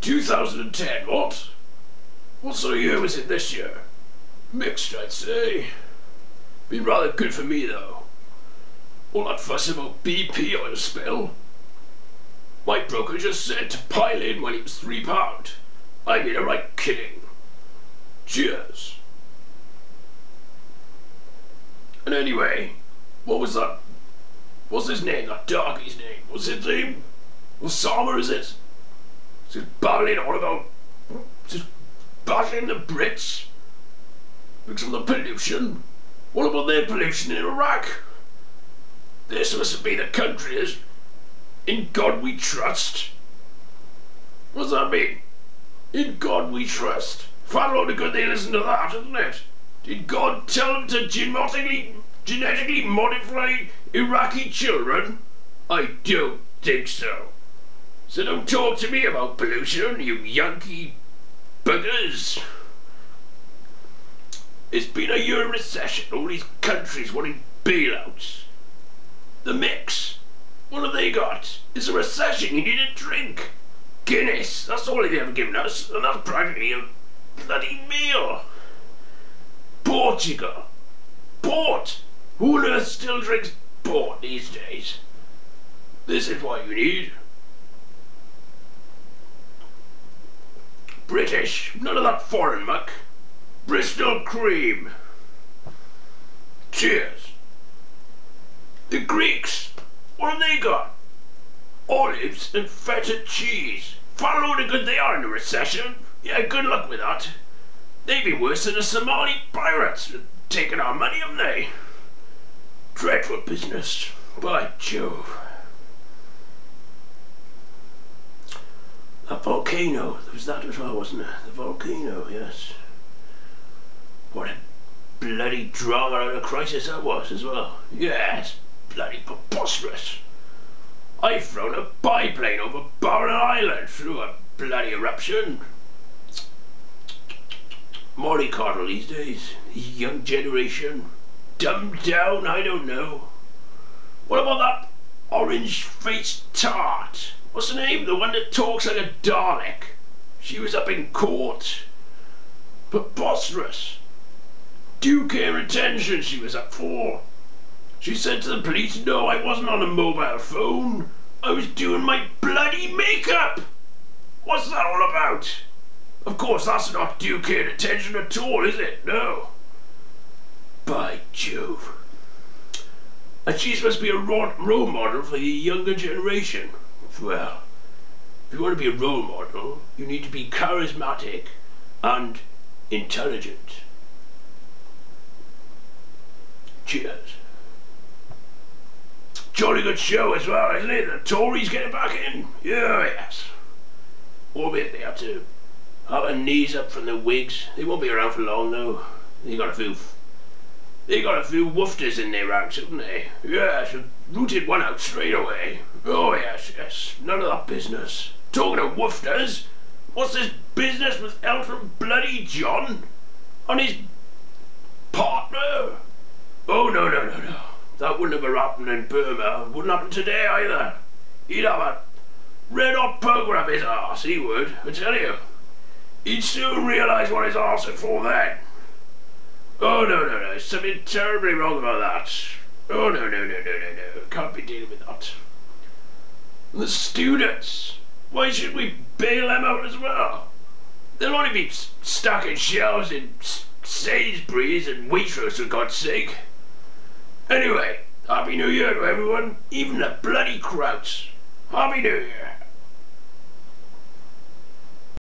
2010, what? What sort of year was it this year? Mixed, I'd say. Been rather good for me, though. All that fuss about BP oil spill. My broker just said to pile in when it was £3. I need a right kidding. Cheers. And anyway, what was that? What's his name? That darkie's name? What's his name? Osama, is it? He's battling all about. He's battling the Brits. Because of the pollution. What about their pollution in Iraq? They're supposed to be the country is. In God we trust. What does that mean? In God we trust. Far all the good they listen to that, isn't it? Did God tell them to genetically modify Iraqi children? I don't think so. So don't talk to me about pollution, you Yankee buggers. It's been a year of recession, all these countries wanting bailouts. The mix. What have they got? It's a recession, you need a drink. Guinness, that's all they've ever given us, and that's practically a bloody meal. Portugal. Port. Who on earth still drinks port these days? This is what you need. British. None of that foreign muck. Bristol cream. Cheers. The Greeks. What have they got? Olives and feta cheese. Far all the good they are in a recession. Yeah, good luck with that. They'd be worse than the Somali pirates. Taking our money, haven't they? Dreadful business. By Jove. That volcano. There was that as well, wasn't there? The volcano, yes. What a bloody drama and a crisis that was as well. Yes. Bloody preposterous. I've thrown a biplane over Barren Island through a bloody eruption. Morty Cottle these days, the young generation, dumbed down, I don't know. What about that orange-faced tart? What's her name? The one that talks like a Dalek. She was up in court. Preposterous. £2,000 retention she was up for. She said to the police, no, I wasn't on a mobile phone. I was doing my bloody makeup. What's that all about? Of course, that's not £2,000 attention at all, is it? No. By Jove. And she must be a role model for the younger generation. Well, if you want to be a role model, you need to be charismatic and intelligent. Cheers. Jolly good show as well, isn't it? The Tories getting back in? Yeah, yes. Albeit they have to. Up and knees up from the Whigs. They won't be around for long though. They got a few woofters in their ranks, haven't they? Yes, rooted one out straight away. Oh yes, yes. None of that business. Talking of woofters, what's this business with Elton bloody John? And his partner? Oh no no no no. That wouldn't have happened in Burma. Wouldn't happen today either. He'd have a red hot poker up his arse, he would, I tell you. He'd soon realise what his arse had for then. Oh no no no, there's something terribly wrong about that. Oh no no no no no no, can't be dealing with that. And the students, why should we bail them out as well? They'll only be stuck in shelves in Sainsbury's and Waitrose for God's sake. Anyway, Happy New Year to everyone, even the bloody Krauts. Happy New Year.